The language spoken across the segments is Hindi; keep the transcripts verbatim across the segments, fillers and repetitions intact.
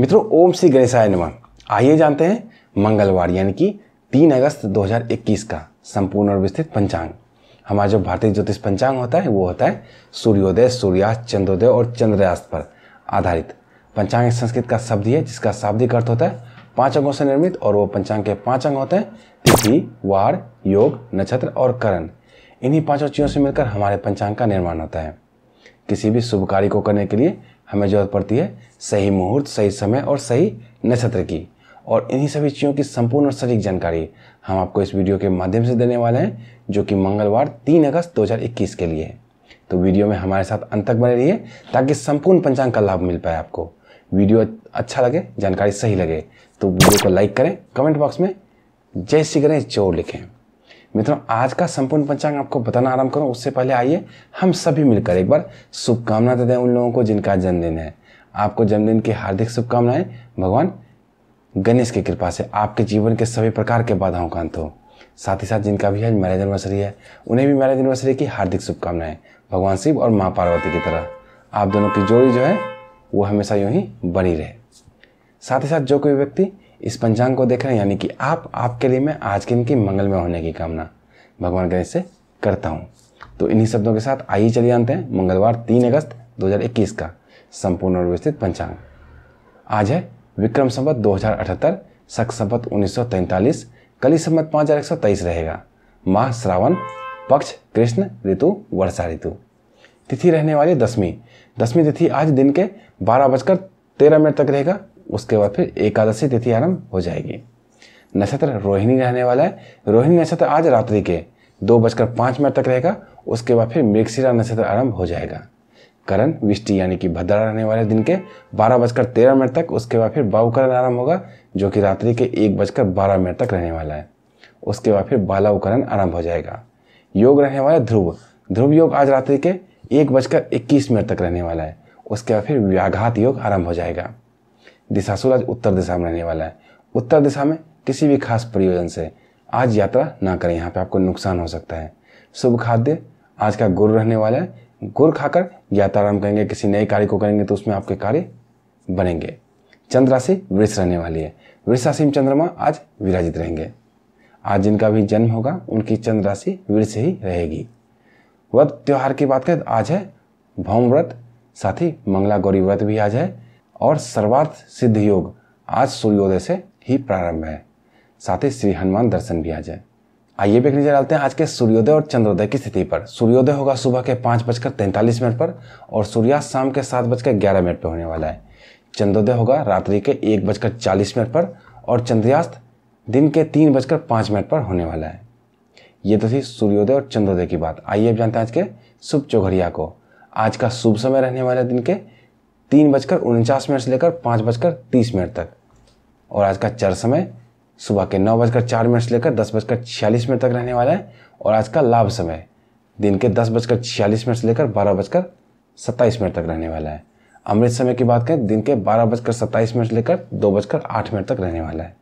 मित्रों ओम श्री गणेशाय नमः। आइए जानते हैं मंगलवार यानी कि तीन अगस्त दो हज़ार इक्कीस का संपूर्ण और विस्तृत पंचांग। हमारा जो भारतीय ज्योतिष पंचांग होता है वो होता है सूर्योदय, सूर्यास्त, चंद्रोदय और चंद्रास्त पर आधारित। पंचांग एक संस्कृत का शब्द है जिसका शाब्दिक अर्थ होता है पांच अंगों से निर्मित, और वो पंचांग के पांच अंग होते हैं तिथि, वार, योग, नक्षत्र और करण। इन्हीं पांचों चीज़ों से मिलकर हमारे पंचांग का निर्माण होता है। किसी भी शुभ कार्य को करने के लिए हमें जरूरत पड़ती है सही मुहूर्त, सही समय और सही नक्षत्र की, और इन्हीं सभी चीज़ों की संपूर्ण और सटीक जानकारी हम आपको इस वीडियो के माध्यम से देने वाले हैं, जो कि मंगलवार तीन अगस्त दो हज़ार इक्कीस के लिए है। तो वीडियो में हमारे साथ अंत तक बने रहिए ताकि संपूर्ण पंचांग का लाभ मिल पाए आपको। वीडियो अच्छा लगे, जानकारी सही लगे तो वीडियो को लाइक करें, कमेंट बॉक्स में जय श्री गणेश जरूर लिखें। मित्रों आज का संपूर्ण पंचांग आपको बताना आरंभ करूं उससे पहले आइए हम सभी मिलकर एक बार शुभकामना देते हैं उन लोगों को जिनका जन्मदिन है। आपको जन्मदिन की हार्दिक शुभकामनाएं। भगवान गणेश की कृपा से आपके जीवन के सभी प्रकार के बाधाओं का अंत हो। साथ ही साथ जिनका भी आज मैरिज एनिवर्सरी है उन्हें भी मैरिज एनिवर्सरी की हार्दिक शुभकामनाएं। भगवान शिव और माँ पार्वती की तरह आप दोनों की जोड़ी जो है वो हमेशा यूँ ही बनी रहे। साथ ही साथ जो कोई व्यक्ति इस पंचांग को देख रहे हैं यानी कि आप, आपके लिए मैं आज के दिन की मंगलमय होने की कामना भगवान गणेश से करता हूँ। तो इन्हीं शब्दों के साथ आइए चलिए जानते हैं मंगलवार तीन अगस्त दो हज़ार इक्कीस का संपूर्ण और विस्तृत पंचांग। आज है विक्रम संवत दो हज़ार अठहत्तर, शक संवत उन्नीस सौ तैंतालीस, कली संवत पाँच हज़ार एक सौ तेईस रहेगा। माह श्रावण, पक्ष कृष्ण, ऋतु वर्षा ऋतु। तिथि रहने वाली दसवीं दसवीं तिथि आज दिन के बारह बजकर तेरह मिनट तक रहेगा। उसके बाद फिर एकादशी तिथि आरंभ हो जाएगी। नक्षत्र रोहिणी रहने वाला है। रोहिणी नक्षत्र आज रात्रि के दो बजकर पाँच मिनट तक रहेगा। उसके बाद फिर मृगशिरा नक्षत्र आरंभ हो जाएगा। करण विष्टि यानी कि भद्रा रहने वाले दिन के बारह बजकर तेरह मिनट तक। उसके बाद फिर बाहुकरण आरंभ होगा जो कि रात्रि के एक बजकर बारह मिनट तक रहने वाला है। उसके बाद फिर बालावकरण आरंभ हो जाएगा। योग रहने वाला ध्रुव ध्रुव योग आज रात्रि के एक बजकर इक्कीस मिनट तक रहने वाला है। उसके बाद फिर व्याघात योग आरंभ हो जाएगा। दिशाशूल आज उत्तर दिशा में रहने वाला है। उत्तर दिशा में किसी भी खास प्रयोजन से आज यात्रा ना करें, यहाँ पे आपको नुकसान हो सकता है। शुभ खाद्य आज का गुड़ रहने वाला है। गुड़ खाकर यात्रा आरम्भ करेंगे, किसी नए कार्य को करेंगे तो उसमें आपके कार्य बनेंगे। चंद्र राशि वृष रहने वाली है। वृष राशि में चंद्रमा आज विराजित रहेंगे। आज जिनका भी जन्म होगा उनकी चंद्र राशि वृष ही रहेगी। व्रत त्यौहार की बात करें तो आज है भौम व्रत, साथ ही मंगला गौरी व्रत भी आज है, और सर्वार्थ सिद्ध योग आज सूर्योदय से ही प्रारंभ है। साथ ही श्री हनुमान दर्शन भी आज है। आइए भी एक नजर डालते हैं आज के सूर्योदय और चंद्रोदय की स्थिति पर। सूर्योदय होगा सुबह के पाँच बजकर तैंतालीस मिनट पर और सूर्यास्त शाम के सात बजकर ग्यारह मिनट पर होने वाला है। चंद्रोदय होगा रात्रि के एक बजकर चालीस मिनट पर और चंद्रास्त दिन के तीन बजकर पाँच मिनट पर होने वाला है। ये तो थी सूर्योदय और चंद्रोदय की बात। आइए अब जानते हैं आज के शुभ चौघड़िया को। आज का शुभ समय रहने वाला दिन के तीन बजकर उनचास मिनट से लेकर पाँच बजकर तीस मिनट तक, और आज का चर समय सुबह के नौ बजकर चार मिनट से लेकर दस बजकर छियालीस मिनट तक रहने वाला है, और आज का लाभ समय दिन के दस बजकर छियालीस मिनट से लेकर बारह बजकर सत्ताईस मिनट तक रहने वाला है। अमृत समय की बात करें दिन के बारह बजकर सत्ताईस मिनट से लेकर दो बजकर आठ मिनट तक रहने वाला है।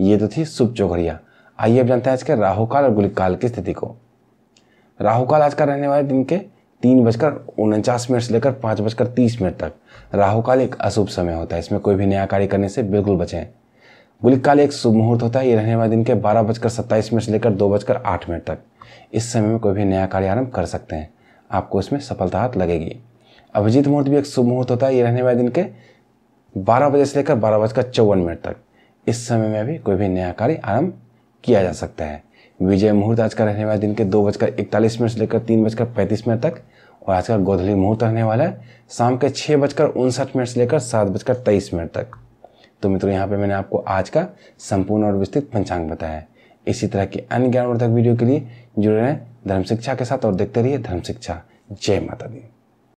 ये तो थी शुभ चौघड़िया। आइए अब जानते हैं आज के राहुकाल और गुलिकाल की स्थिति को। राहुकाल आज का रहने वाला दिन के तीन बजकर उनचास मिनट से लेकर पाँच बजकर तीस मिनट तक। राहुकाल एक अशुभ समय होता है, इसमें कोई भी नया कार्य करने से बिल्कुल बचें। गुलिकाल एक शुभ मुहूर्त होता है, ये रहने वाले दिन के बारह बजकर सत्ताईस मिनट से लेकर दो बजकर आठ मिनट तक। इस समय में कोई भी नया कार्य आरंभ कर सकते हैं, आपको इसमें सफलता हाथ लगेगी। अभिजीत मुहूर्त भी एक शुभ मुहूर्त होता है, ये रहने वाले दिन के बारह बजे से लेकर बारह बजकर चौवन मिनट तक। इस समय में भी कोई भी नया कार्य आरम्भ किया जा सकता है। विजय मुहूर्त आज का रहने वाला दिन के दो बजकर इकतालीस मिनट से लेकर तीन बजकर पैंतीस मिनट तक, और आज का गोधली मुहूर्त रहने वाला है शाम के छः बजकर उनसठ मिनट से लेकर सात बजकर तेईस मिनट तक। तो मित्रों यहाँ पे मैंने आपको आज का संपूर्ण और विस्तृत पंचांग बताया है। इसी तरह की अन्य ज्ञानवर्धक वीडियो के लिए जुड़े रहें धर्म शिक्षा के साथ और देखते रहिए धर्म शिक्षा। जय माता दी।